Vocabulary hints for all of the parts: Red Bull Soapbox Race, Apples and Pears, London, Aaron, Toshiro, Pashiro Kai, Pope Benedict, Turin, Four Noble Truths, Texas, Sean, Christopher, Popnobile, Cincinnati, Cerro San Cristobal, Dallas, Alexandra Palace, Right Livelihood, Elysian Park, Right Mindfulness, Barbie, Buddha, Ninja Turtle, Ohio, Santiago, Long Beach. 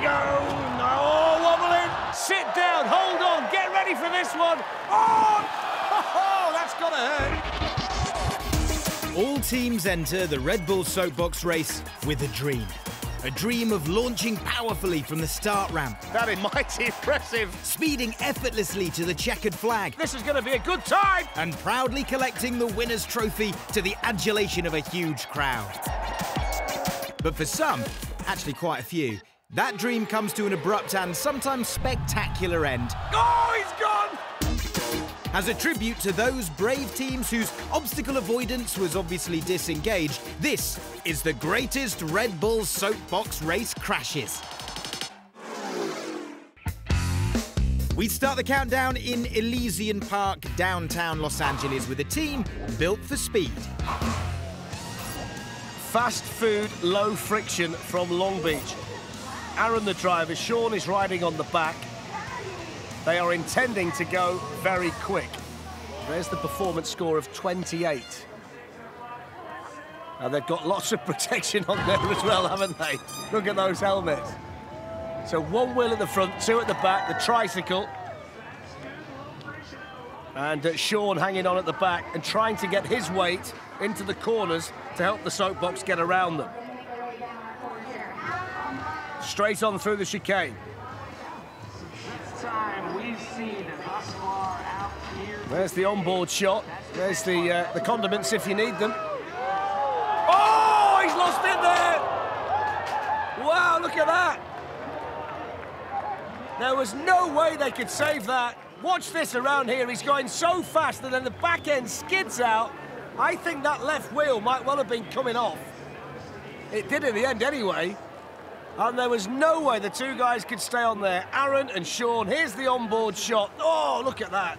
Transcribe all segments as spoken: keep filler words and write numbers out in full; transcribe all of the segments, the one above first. we go. Oh, wobbling. Sit down. Hold on. Get ready for this one. On. Oh, that's got to hurt. All teams enter the Red Bull Soapbox Race with a dream. A dream of launching powerfully from the start ramp. That is mighty impressive. Speeding effortlessly to the checkered flag. This is going to be a good time. And proudly collecting the winner's trophy to the adulation of a huge crowd. But for some, actually quite a few, that dream comes to an abrupt and sometimes spectacular end. Oh, he's gone! As a tribute to those brave teams whose obstacle avoidance was obviously disengaged, this is the greatest Red Bull Soapbox Race crashes. We start the countdown in Elysian Park, downtown Los Angeles, with a team built for speed. Fast food, low friction from Long Beach. Aaron, the driver, Sean is riding on the back. They are intending to go very quick. There's the performance score of twenty-eight. And they've got lots of protection on there as well, haven't they? Look at those helmets. So one wheel at the front, two at the back, the tricycle. And uh, Sean hanging on at the back and trying to get his weight into the corners to help the soapbox get around them. Straight on through the chicane. There's the onboard shot. There's the uh, the condiments if you need them. Oh, he's lost it there! Wow, look at that! There was no way they could save that. Watch this around here. He's going so fast that then the back end skids out. I think that left wheel might well have been coming off. It did in the end anyway. And there was no way the two guys could stay on there. Aaron and Sean, here's the onboard shot. Oh, look at that.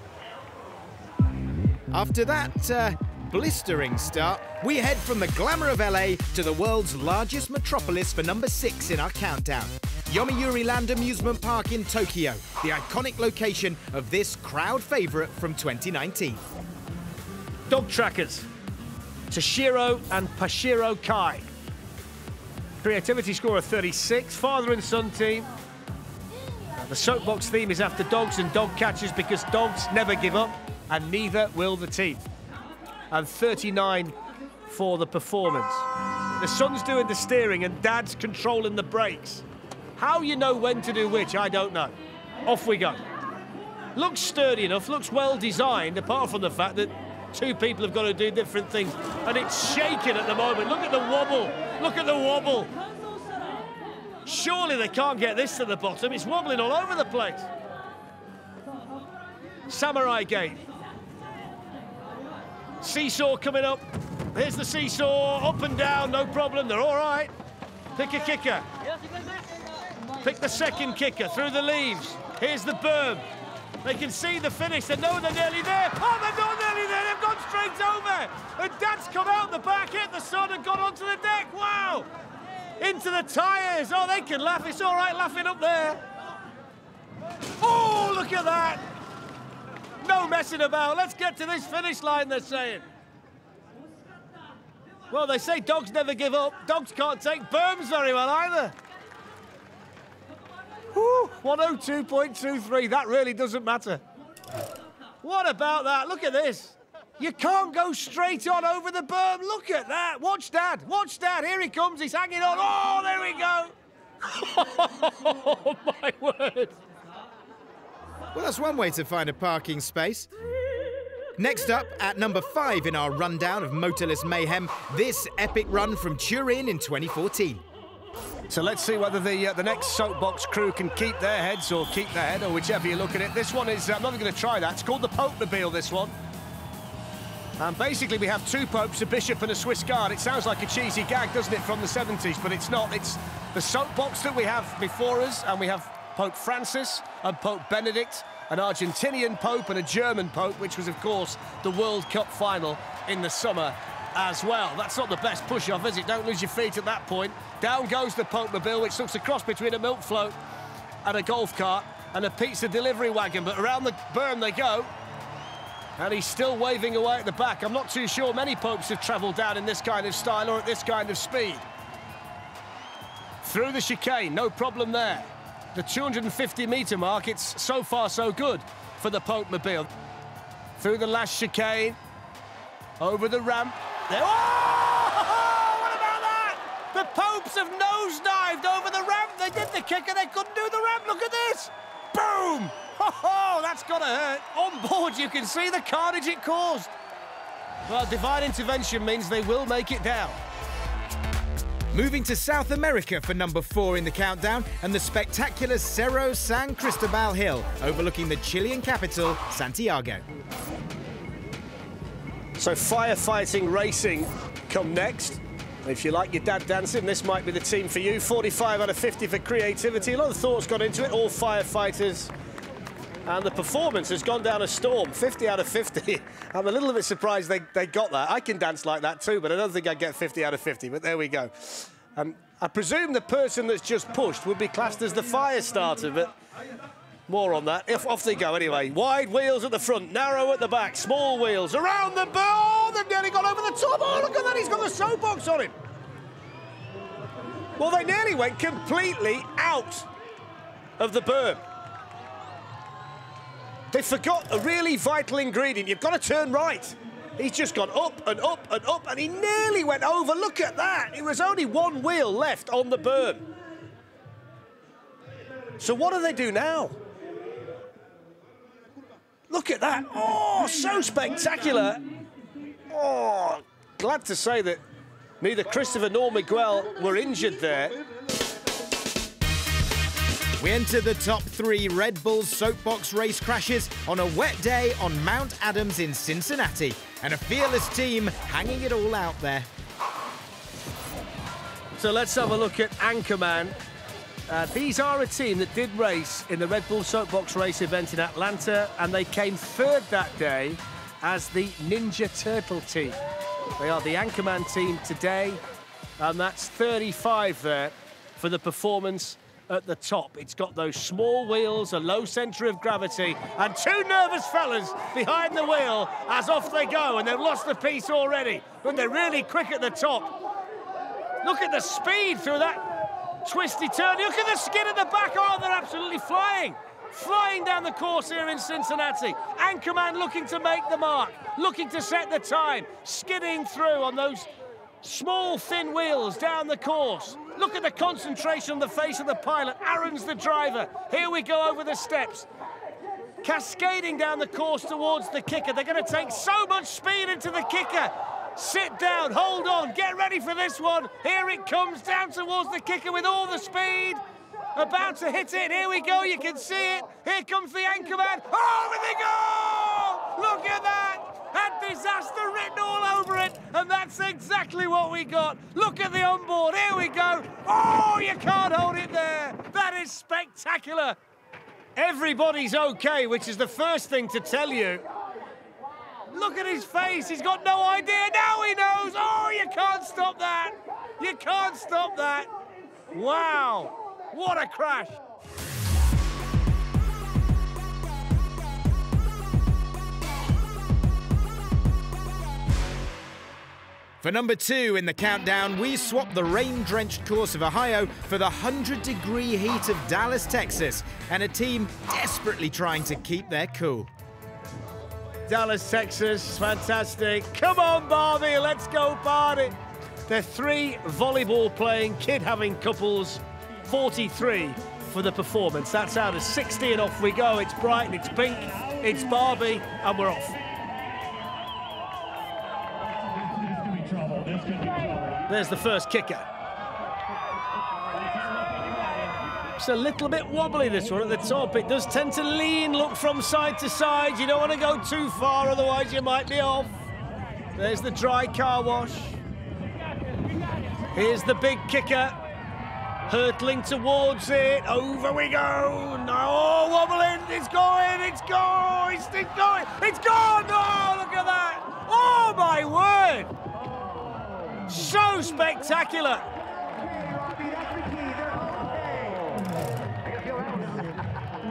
After that uh, blistering start, we head from the glamour of L A to the world's largest metropolis for number six in our countdown. Yomiuri Land Amusement Park in Tokyo, the iconic location of this crowd favourite from twenty nineteen. Dog trackers, Toshiro and Pashiro Kai. Creativity score of thirty-six, father and son team. Now, the soapbox theme is after dogs and dog catchers because dogs never give up, and neither will the team. And thirty-nine for the performance. The son's doing the steering and dad's controlling the brakes. How you know when to do which, I don't know. Off we go. Looks sturdy enough, looks well designed, apart from the fact that two people have got to do different things, and it's shaking at the moment. Look at the wobble. Look at the wobble. Surely they can't get this to the bottom. It's wobbling all over the place. Samurai game. Seesaw coming up. Here's the seesaw. Up and down, no problem. They're all right. Pick a kicker. Pick the second kicker through the leaves. Here's the berm. They can see the finish. They know they're nearly there. Oh, they're not nearly there. They've gone straight over. And dad's come out the back, hit the sun, and gone onto the deck. Wow! Into the tyres. Oh, they can laugh. It's all right laughing up there. Oh, look at that. No messing about. Let's get to this finish line, they're saying. Well, they say dogs never give up. Dogs can't take berms very well either. one oh two point two three, that really doesn't matter. What about that? Look at this. You can't go straight on over the berm. Look at that. Watch Dad. Watch Dad. Here he comes. He's hanging on. Oh, there we go. Oh, my word. Well, that's one way to find a parking space. Next up, at number five in our rundown of motorless mayhem, this epic run from Turin in twenty fourteen. So let's see whether the uh, the next soapbox crew can keep their heads or keep their head or whichever you look at it. This one is, uh, I'm not even going to try that. It's called the Popnobile, this one. And basically we have two popes, a bishop and a Swiss guard. It sounds like a cheesy gag, doesn't it, from the seventies, but it's not. It's the soapbox that we have before us, and we have Pope Francis and Pope Benedict, an Argentinian pope and a German pope, which was, of course, the World Cup final in the summer as well. That's not the best push-off, is it? Don't lose your feet at that point. Down goes the Popmobile, which looks a cross between a milk float and a golf cart and a pizza delivery wagon, but around the berm they go, and he's still waving away at the back. I'm not too sure many popes have travelled down in this kind of style or at this kind of speed. Through the chicane, no problem there. The two hundred fifty meter mark, it's so far so good for the Popmobile. Through the last chicane, over the ramp. There, oh, what about that? The Popes have nosedived over the ramp. They did the kick and they couldn't do the ramp. Look at this. Boom! Oh, that's gotta hurt. On board, you can see the carnage it caused. Well, divine intervention means they will make it down. Moving to South America for number four in the countdown and the spectacular Cerro San Cristobal Hill, overlooking the Chilean capital, Santiago. So firefighting racing come next. If you like your dad dancing, this might be the team for you. forty-five out of fifty for creativity. A lot of thought's gone into it, all firefighters. And the performance has gone down a storm, fifty out of fifty. I'm a little bit surprised they, they got that. I can dance like that too, but I don't think I'd get fifty out of fifty, but there we go. Um, I presume the person that's just pushed would be classed as the fire starter, but more on that. If, off they go anyway. Wide wheels at the front, narrow at the back, small wheels, around the ball. They've nearly gone over the top. Oh, look at that, he's got the soapbox on him. Well, they nearly went completely out of the berm. They forgot a really vital ingredient. You've got to turn right. He's just gone up and up and up, and he nearly went over. Look at that. It was only one wheel left on the berm. So what do they do now? Look at that. Oh, so spectacular. Oh, glad to say that neither Christopher nor Miguel were injured there. We enter the top three Red Bull Soapbox Race crashes on a wet day on Mount Adams in Cincinnati, and a fearless team hanging it all out there. So let's have a look at Anchorman. Uh, these are a team that did race in the Red Bull Soapbox Race event in Atlanta, and they came third that day as the Ninja Turtle team. They are the Anchorman team today, and that's thirty-five there for the performance at the top. It's got those small wheels, a low centre of gravity, and two nervous fellas behind the wheel as off they go, and they've lost the piece already, but they're really quick at the top. Look at the speed through that twisty turn. Look at the skid at the back. Oh, they're absolutely flying. Flying down the course here in Cincinnati. Anchorman looking to make the mark, looking to set the time, skidding through on those small, thin wheels down the course. Look at the concentration on the face of the pilot. Aaron's the driver. Here we go over the steps. Cascading down the course towards the kicker. They're going to take so much speed into the kicker. Sit down, hold on, get ready for this one. Here it comes down towards the kicker with all the speed. About to hit it. Here we go, you can see it. Here comes the Anchorman. Oh, here they go! Look at that! Had disaster written all over it, and that's exactly what we got. Look at the onboard, here we go. Oh, you can't hold it there. That is spectacular. Everybody's okay, which is the first thing to tell you. Look at his face, he's got no idea. Now he knows. Oh, you can't stop that. You can't stop that. Wow, what a crash. For number two in the countdown, we swap the rain-drenched course of Ohio for the one hundred degree heat of Dallas, Texas, and a team desperately trying to keep their cool. Dallas, Texas, fantastic. Come on, Barbie, let's go party. They're three volleyball-playing, kid-having couples, forty-three for the performance. That's out of sixty, and off we go. It's bright and it's pink, it's Barbie, and we're off. There's the first kicker. It's a little bit wobbly, this one, at the top. It does tend to lean, look from side to side. You don't want to go too far, otherwise you might be off. There's the dry car wash. Here's the big kicker. Hurtling towards it. Over we go. Oh, wobbling. It's going. It's going. It's going. It's gone. Oh, look at that. Oh, my word. So spectacular.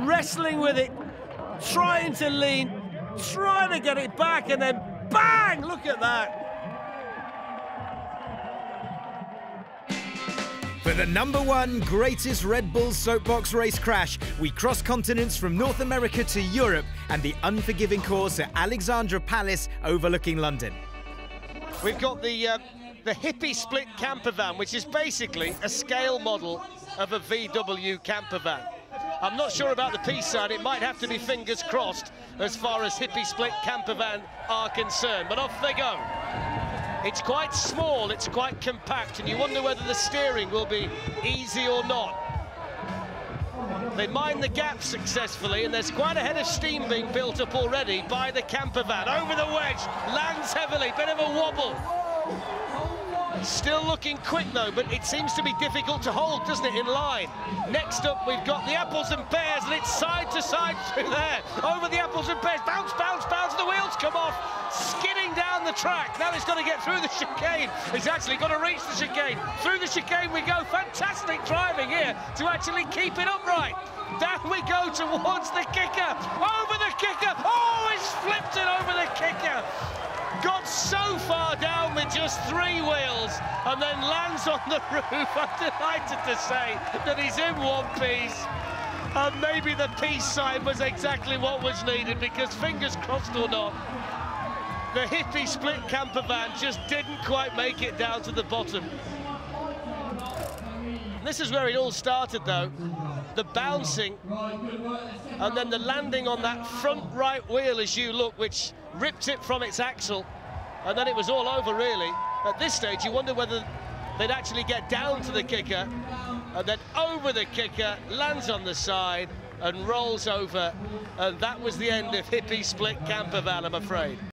Wrestling with it, trying to lean, trying to get it back, and then bang! Look at that. For the number one greatest Red Bull soapbox race crash, we cross continents from North America to Europe and the unforgiving course at Alexandra Palace overlooking London. We've got the, uh, the Hippy Split camper van, which is basically a scale model of a V W camper van. I'm not sure about the peace sign, it might have to be fingers crossed as far as Hippy Split camper van are concerned, but off they go. It's quite small, it's quite compact, and you wonder whether the steering will be easy or not. They mine the gap successfully, and there's quite a head of steam being built up already by the camper van. Over the wedge, lands heavily, bit of a wobble. Still looking quick though, but it seems to be difficult to hold, doesn't it, in line. Next up we've got the Apples and Pears, and it's side to side through there. Over the Apples and Pears, bounce, bounce, bounce, the wheels come off, skidding down the track. Now it's got to get through the chicane. It's actually got to reach the chicane. Through the chicane we go. Fantastic driving here to actually keep it upright. Down we go towards the kicker. Over the kicker. Oh, it's flipped it over the kicker. Got so far down with just three wheels and then lands on the roof. I'm delighted to say that he's in one piece. And maybe the peace sign was exactly what was needed, because fingers crossed or not, the Hippy Split camper van just didn't quite make it down to the bottom. This is where it all started though. The bouncing and then the landing on that front right wheel as you look, which ripped it from its axle, and then it was all over really. At this stage you wonder whether they'd actually get down to the kicker, and then over the kicker, lands on the side and rolls over, and that was the end of Hippy Split camper van, I'm afraid.